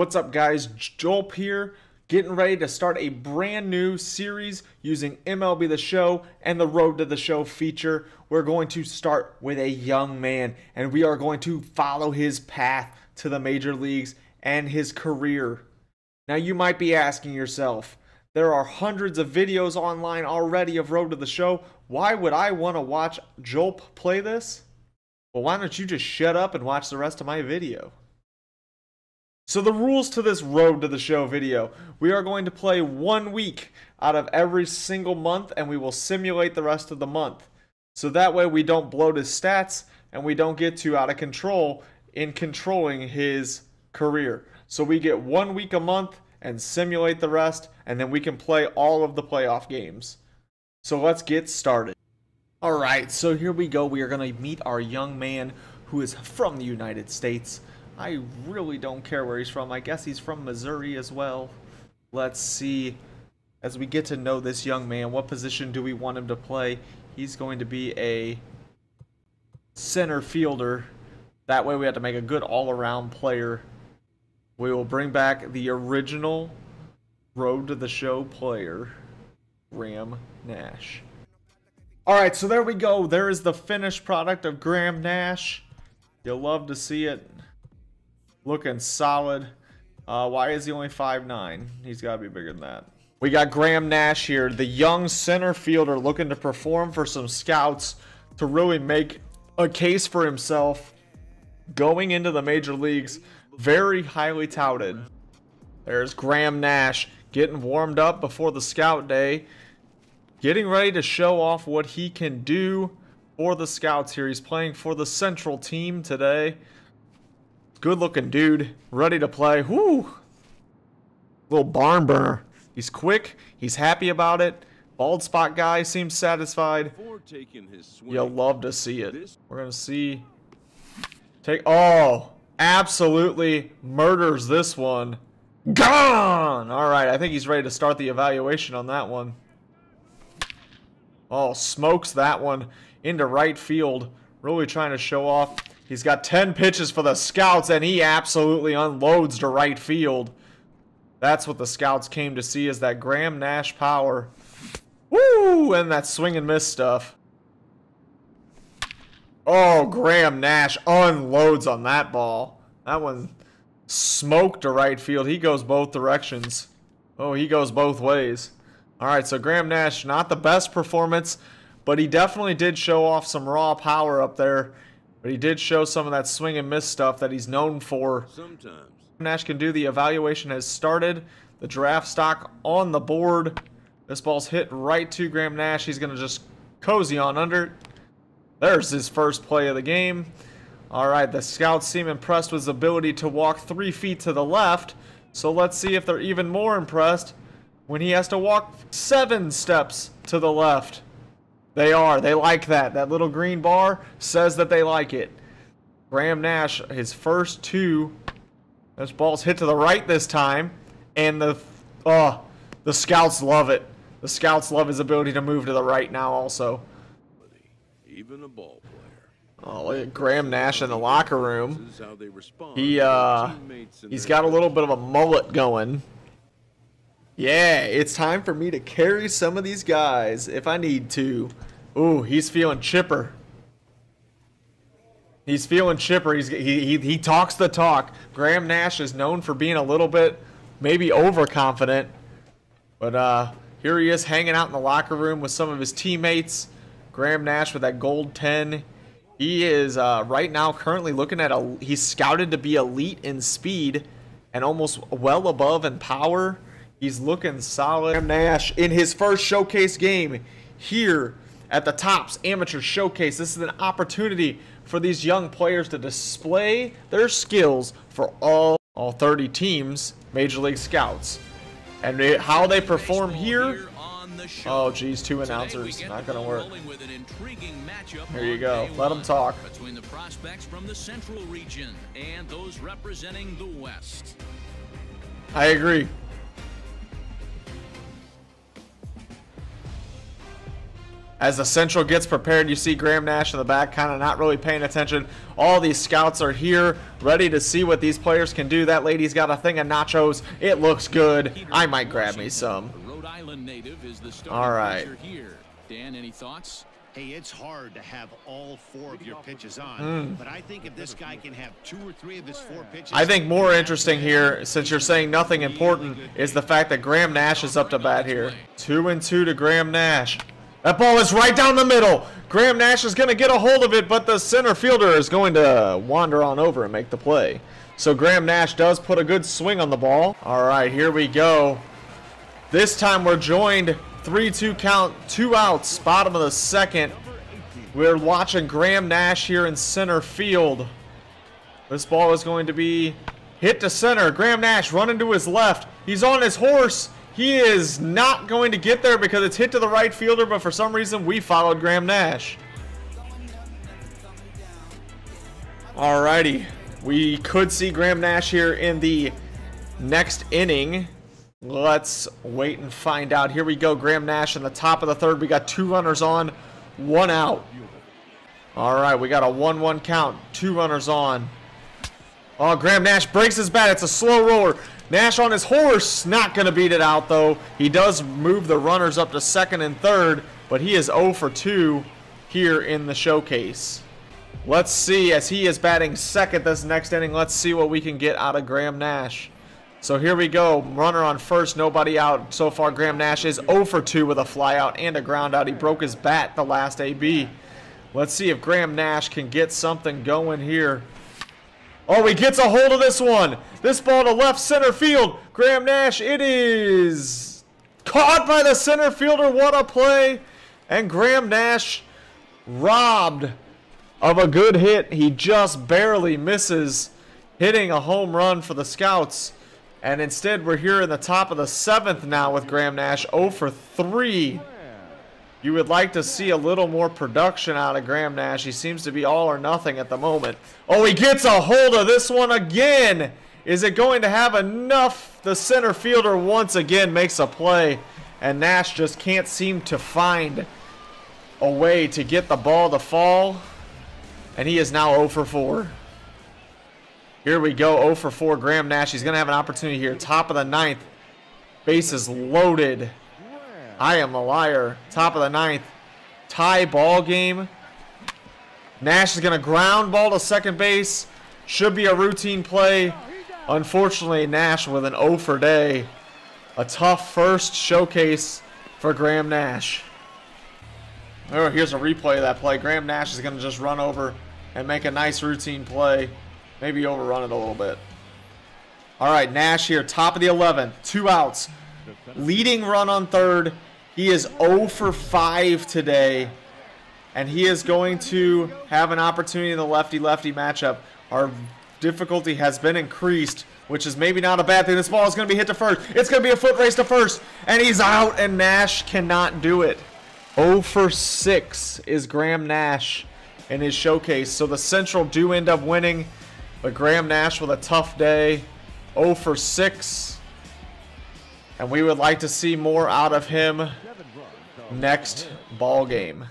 What's up, guys? Jolp here, getting ready to start a brand new series using MLB The Show and the Road to the Show feature. We're going to start with a young man, and we are going to follow his path to the major leagues and his career. Now, you might be asking yourself, there are hundreds of videos online already of Road to the Show. Why would I want to watch Jolp play this? Well, why don't you just shut up and watch the rest of my video? So the rules to this Road to the Show video: we are going to play 1 week out of every single month, and we will simulate the rest of the month. So that way we don't bloat his stats, and we don't get too out of control in controlling his career. So we get 1 week a month and simulate the rest, and then we can play all of the playoff games. So let's get started. Alright, so here we go. We are going to meet our young man who is from the United States. I really don't care where he's from. I guess he's from Missouri as well. Let's see, as we get to know this young man, what position do we want him to play? He's going to be a center fielder. That way we have to make a good all-around player. We will bring back the original Road to the Show player, Graham Nash. Alright, so there we go. There is the finished product of Graham Nash. You'll love to see it. Looking solid. Why is he only 5'9"? He's got to be bigger than that. We got Graham Nash here, the young center fielder looking to perform for some scouts to really make a case for himself going into the major leagues. Very highly touted. There's Graham Nash getting warmed up before the scout day, getting ready to show off what he can do for the scouts here. He's playing for the Central team today. Good looking dude, ready to play. Whoo! Little barn burner. He's quick, he's happy about it. Bald spot guy seems satisfied. You'll love to see it. We're gonna see. Take. Oh! Absolutely murders this one. Gone! Alright, I think he's ready to start the evaluation on that one. Oh, smokes that one into right field. Really trying to show off. He's got 10 pitches for the scouts, and he absolutely unloads to right field. That's what the scouts came to see, is that Graham Nash power. Woo! And that swing and miss stuff. Oh, Graham Nash unloads on that ball. That one smoked to right field. He goes both directions. Oh, he goes both ways. All right, so Graham Nash, not the best performance, but he definitely did show off some raw power up there. But he did show some of that swing and miss stuff that he's known for. Sometimes. Nash can do. The evaluation has started. The draft stock on the board. This ball's hit right to Graham Nash. He's going to just cozy on under. There's his first play of the game. All right, the scouts seem impressed with his ability to walk 3 feet to the left. So let's see if they're even more impressed when he has to walk 7 steps to the left. They are. They like that. That little green bar says that they like it. Graham Nash, his first two. This ball's hit to the right this time. And the scouts love it. The scouts love his ability to move to the right now also. Even a ball player. Oh, look at Graham Nash in the locker room. He's got a little bit of a mullet going. Yeah, it's time for me to carry some of these guys if I need to. Ooh, he's feeling chipper. He's feeling chipper. He talks the talk. Graham Nash is known for being a little bit maybe overconfident. But here he is hanging out in the locker room with some of his teammates. Graham Nash with that gold 10. He is right now currently looking at a... He's scouted to be elite in speed and almost well above in power. He's looking solid. Graham Nash in his first showcase game here at the Topps Amateur Showcase. This is an opportunity for these young players to display their skills for all 30 teams, Major League Scouts. And how they perform here, oh geez, two announcers, not going to work. Here you go, let them talk. Between the prospects from the Central region and those representing the West. I agree. As the Central gets prepared, you see Graham Nash in the back, kind of not really paying attention. All these scouts are here, ready to see what these players can do. That lady's got a thing of nachos. It looks good. I might grab me some. Rhode Island native is the starting pitcher here. Dan, any thoughts? Hey, it's hard to have all four of your pitches on, but I think if this guy can have two or three of his four pitches... I think more interesting here, since you're saying nothing important, is the fact that Graham Nash is up to bat here. 2-2 to Graham Nash. That ball is right down the middle. Graham Nash is going to get a hold of it, but the center fielder is going to wander on over and make the play. So Graham Nash does put a good swing on the ball. All right, here we go. This time we're joined 3-2 count, two outs, bottom of the second. We're watching Graham Nash here in center field. This ball is going to be hit to center. Graham Nash running to his left. He's on his horse. He is not going to get there because it's hit to the right fielder, but for some reason we followed Graham Nash. Alrighty, we could see Graham Nash here in the next inning. Let's wait and find out. Here we go, Graham Nash in the top of the third. We got two runners on, one out. Alright, we got a 1-1 count, two runners on. Oh, Graham Nash breaks his bat. It's a slow roller. Nash on his horse, not going to beat it out, though. He does move the runners up to second and third, but he is 0 for 2 here in the showcase. Let's see, as he is batting second this next inning, let's see what we can get out of Graham Nash. So here we go, runner on first, nobody out. So far, Graham Nash is 0 for 2 with a flyout and a groundout. He broke his bat the last AB. Let's see if Graham Nash can get something going here. Oh, he gets a hold of this one. This ball to left center field. Graham Nash, it is caught by the center fielder. What a play. And Graham Nash robbed of a good hit. He just barely misses hitting a home run for the Scouts. And instead, we're here in the top of the seventh now with Graham Nash 0 for 3. You would like to see a little more production out of Graham Nash. He seems to be all or nothing at the moment. Oh, he gets a hold of this one again. Is it going to have enough? The center fielder once again makes a play, and Nash just can't seem to find a way to get the ball to fall, and he is now 0 for 4. Here we go, 0 for 4 Graham Nash. He's going to have an opportunity here. Top of the ninth, bases loaded. I am a liar. Top of the ninth. Tie ball game. Nash is going to ground ball to second base. Should be a routine play. Unfortunately, Nash with an 0 for day. A tough first showcase for Graham Nash. Oh, here's a replay of that play. Graham Nash is going to just run over and make a nice routine play. Maybe overrun it a little bit. All right, Nash here. Top of the 11th. Two outs. Leading run on third. He is 0 for 5 today, and he is going to have an opportunity in the lefty-lefty matchup. Our difficulty has been increased, which is maybe not a bad thing. This ball is going to be hit to first. It's going to be a foot race to first, and he's out, and Nash cannot do it. 0 for 6 is Graham Nash in his showcase. So the Central do end up winning, but Graham Nash with a tough day, 0 for 6. And we would like to see more out of him next ball game.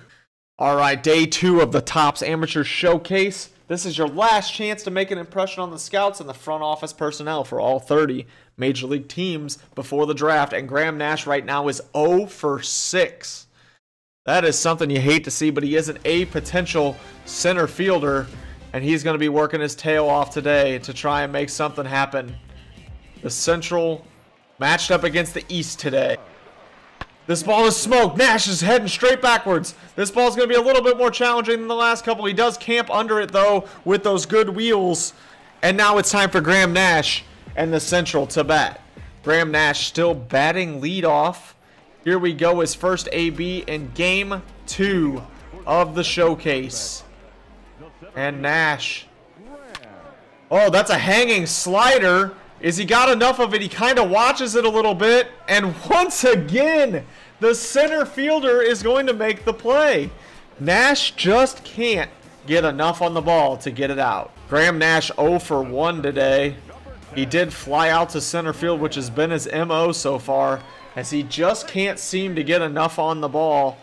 All right, day 2 of the Topps Amateur Showcase. This is your last chance to make an impression on the Scouts and the front office personnel for all 30 Major League teams before the draft. And Graham Nash right now is 0 for 6. That is something you hate to see, but he is an A potential center fielder, and he's going to be working his tail off today to try and make something happen. The Central matched up against the East today. This ball is smoked. Nash is heading straight backwards. This ball is going to be a little bit more challenging than the last couple. He does camp under it, though, with those good wheels. And now it's time for Graham Nash and the Central to bat. Graham Nash still batting leadoff. Here we go, his first AB in game 2 of the showcase. And Nash. Oh, that's a hanging slider. Is he got enough of it? He kind of watches it a little bit. And once again, the center fielder is going to make the play. Nash just can't get enough on the ball to get it out. Graham Nash 0 for 1 today. He did fly out to center field, which has been his MO so far, as he just can't seem to get enough on the ball.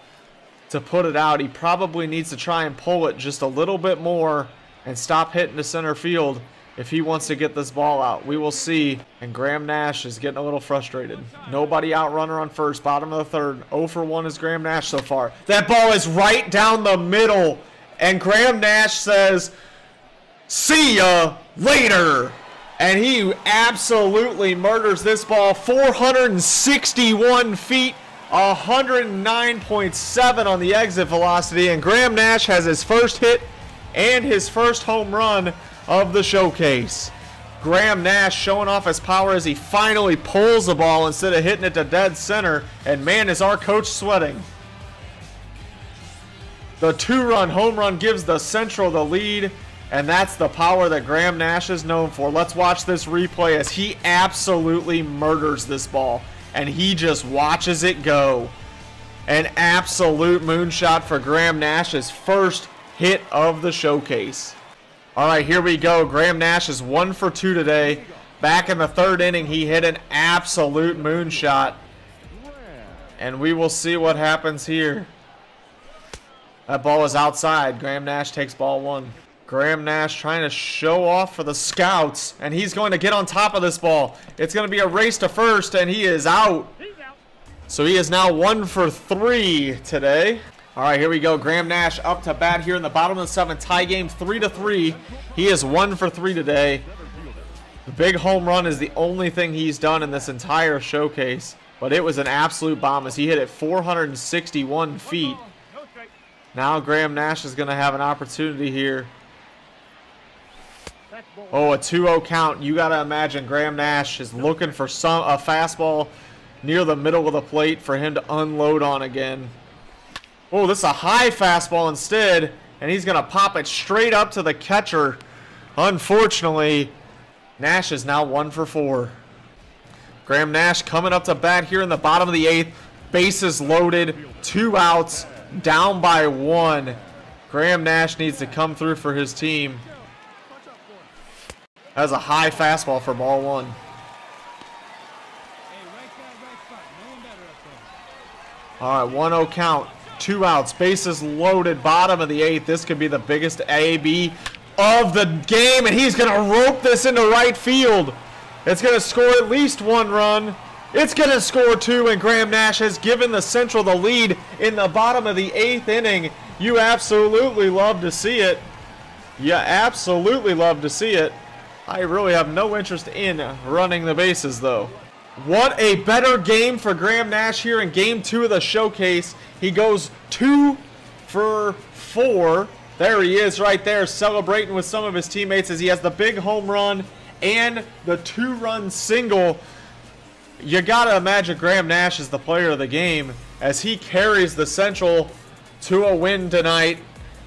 to put it out. He probably needs to try and pull it just a little bit more and stop hitting to center field if he wants to get this ball out. We will see. And Graham Nash is getting a little frustrated. Nobody out, runner on first, bottom of the third. 0 for 1 is Graham Nash so far. That ball is right down the middle. And Graham Nash says, "See ya later." And he absolutely murders this ball. 461 feet, 109.7 on the exit velocity. And Graham Nash has his first hit and his first home run of the showcase. Graham Nash showing off his power as he finally pulls the ball instead of hitting it to dead center. And man, is our coach sweating. The two-run home run gives the Central the lead. And that's the power that Graham Nash is known for. Let's watch this replay as he absolutely murders this ball. And he just watches it go. An absolute moonshot for Graham Nash's first hit of the showcase. All right, here we go. Graham Nash is 1 for 2 today. Back in the third inning, he hit an absolute moonshot. And we will see what happens here. That ball is outside. Graham Nash takes ball one. Graham Nash trying to show off for the scouts, and he's going to get on top of this ball. It's going to be a race to first, and he is out. So he is now 1 for 3 today. All right, here we go. Graham Nash up to bat here in the bottom of the seventh. Tie game 3-3. He is 1 for 3 today. The big home run is the only thing he's done in this entire showcase, but it was an absolute bomb as he hit it 461 feet. Now Graham Nash is going to have an opportunity here. Oh, a 2-0 count. You got to imagine Graham Nash is looking for a fastball near the middle of the plate for him to unload on again. Oh, this is a high fastball instead, and he's going to pop it straight up to the catcher. Unfortunately, Nash is now 1 for 4. Graham Nash coming up to bat here in the bottom of the eighth. Bases loaded, 2 outs, down by 1. Graham Nash needs to come through for his team. That was a high fastball for ball 1. All right, 1-0 count, 2 outs, bases loaded, bottom of the 8th. This could be the biggest AB of the game, and he's going to rope this into right field. It's going to score at least 1 run. It's going to score 2, and Graham Nash has given the Central the lead in the bottom of the 8th inning. You absolutely love to see it. You absolutely love to see it. I really have no interest in running the bases, though. What a better game for Graham Nash here in game 2 of the showcase. He goes 2 for 4. There he is right there, celebrating with some of his teammates as he has the big home run and the 2-run single. You got to imagine Graham Nash is the player of the game as he carries the Central to a win tonight.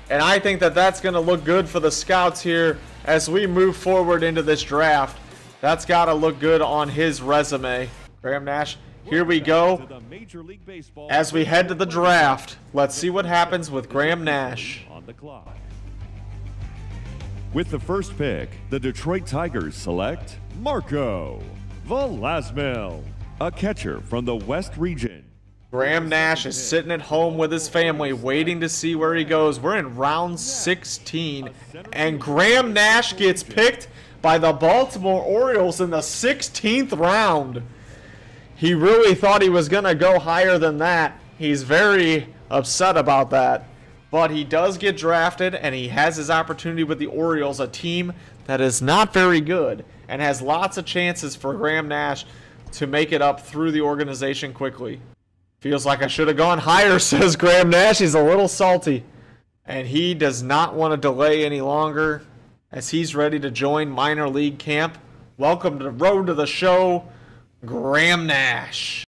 And I think that that's going to look good for the scouts here as we move forward into this draft. That's got to look good on his resume. Graham Nash, here we go. As we head to the draft, let's see what happens with Graham Nash. With the first pick, the Detroit Tigers select Marco Velasmil, a catcher from the West region. Graham Nash is sitting at home with his family waiting to see where he goes. We're in round 16, and Graham Nash gets picked by the Baltimore Orioles in the 16th round. He really thought he was going to go higher than that. He's very upset about that, but he does get drafted, and he has his opportunity with the Orioles, a team that is not very good and has lots of chances for Graham Nash to make it up through the organization quickly. Feels like I should have gone higher, says Graham Nash. He's a little salty. And he does not want to delay any longer as he's ready to join minor league camp. Welcome to the Road to the Show, Graham Nash.